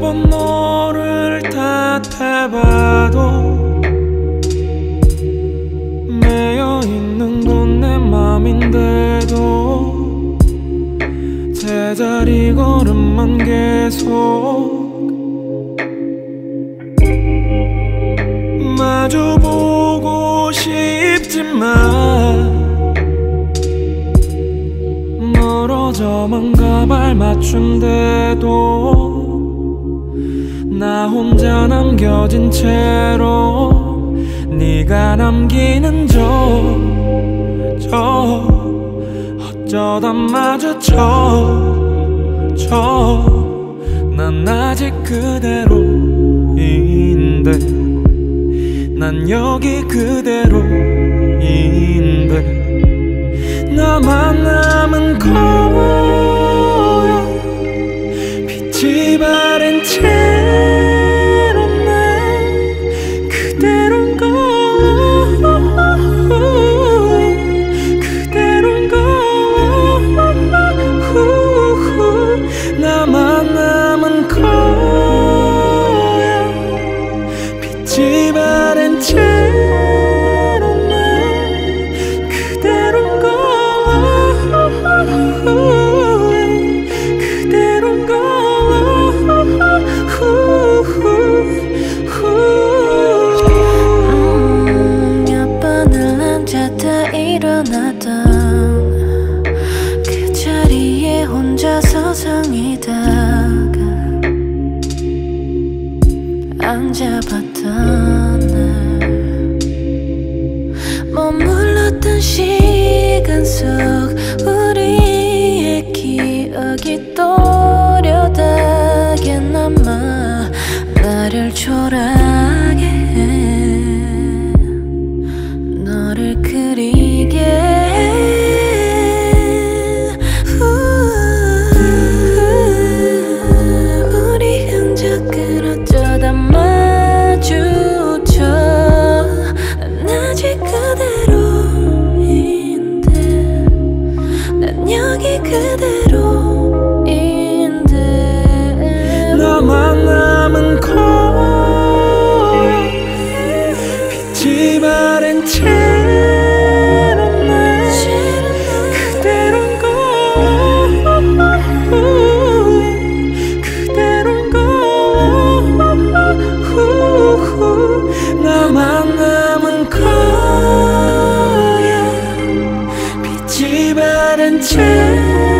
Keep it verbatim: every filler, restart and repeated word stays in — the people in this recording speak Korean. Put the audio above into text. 매번 너를 탓해봐도 매여있는 건 내 맘인데도 제자리 걸음만 계속 마주보고 싶지만 멀어져만 가발 맞춘대도 나 혼자 남겨진 채로 네가 남기는 저, 저 어쩌다 마주쳐 저 난 아직 그대로인데 난 여기 그대로인데 나만 남은 거야. 빛이 바랜 채로 난 그대로인 거 그대로인 거 나만 남은 거야. 빛이 바랜 채 일어나던 그 자리에 혼자서 상이다가 앉아봤던 날 머물렀던 시간 속 우리의 기억이 또렷하게 남아 나를 초라하게 해 너를 그리 그대로인데 나만 남은 거야. 빛이 바랜 채로 난 그대로인 거 그대로인 거 나만 남은 거야. 빛이 바랜 채